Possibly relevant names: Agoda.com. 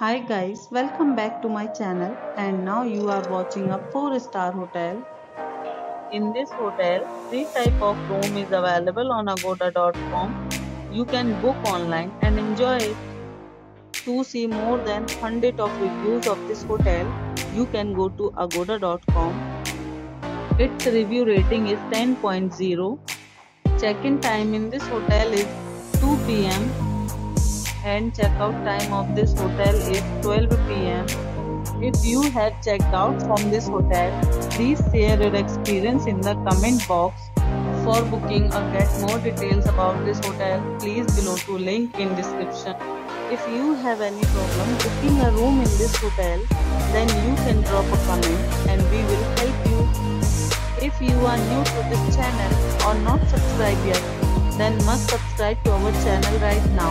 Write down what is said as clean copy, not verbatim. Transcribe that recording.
Hi guys, welcome back to my channel, and now you are watching a 4-star hotel. In this hotel, 3 type of room is available on Agoda.com. You can book online and enjoy it. To see more than 100 of reviews of this hotel, you can go to Agoda.com. Its review rating is 10.0. Check-in time in this hotel is 2 p.m. and check-out time of this hotel is 12 p.m. If you have checked out from this hotel, please share your experience in the comment box. For booking or get more details about this hotel, please below to link in description. If you have any problem booking a room in this hotel, then you can drop a comment and we will help you. If you are new to this channel or not subscribed yet, then must subscribe to our channel right now